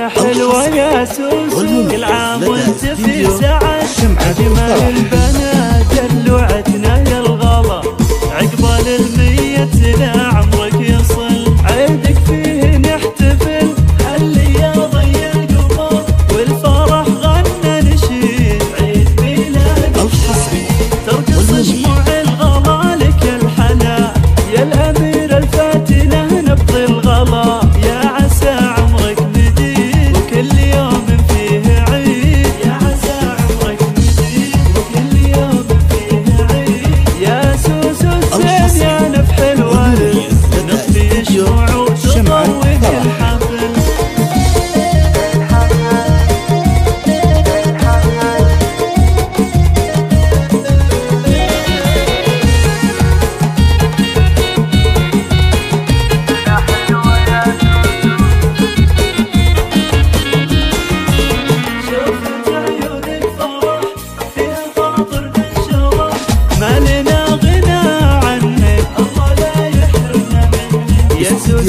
يا حلوة يا سوسو كل عام وانت في سعد، جمال البنات دلوعتنا يا الغلا، عقبال المية سنة عمرك يصل، عيدك فيه نحتفل هاللياضي القمر، والفرح غنى نشيد عيد ميلادك الحصري، ترقص شموع الغلا لك يا الحلا، يا الأميرة الفاتنة نبض الغلا، يا عسى عمرك مديد وكل يوم فيه عيد، يا عسى عمرك مديد وكل يوم فيه عيد، يا سوسو السيد يا نفح الورد نطفي شموع وتطوي الحفل.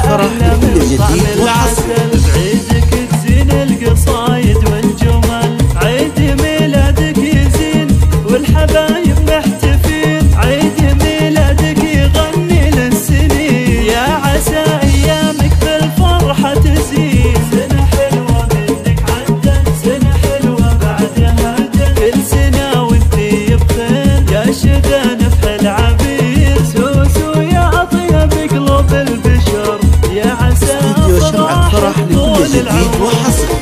فرح بكل جديد وعسل، بعيدك تزين القصايد والجمل، عيد ميلادك يزين والحبايب محتفين، عيد ميلادك يغني للسنين، يا عسى ايامك بالفرحة تزين، سنة حلوة منك عدت، سنة حلوة بعدها جت، كل سنة وانتي بخير يا شذا نفح العبير، سوسو يا اطيب قلوب البشر، يا عسى شمعة فرح لكل جديد وحصر. استديو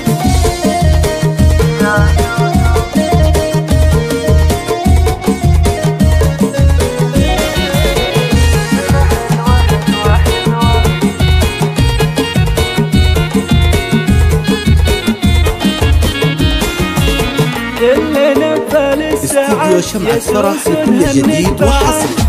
شمعة فرح لكل جديد وحصر.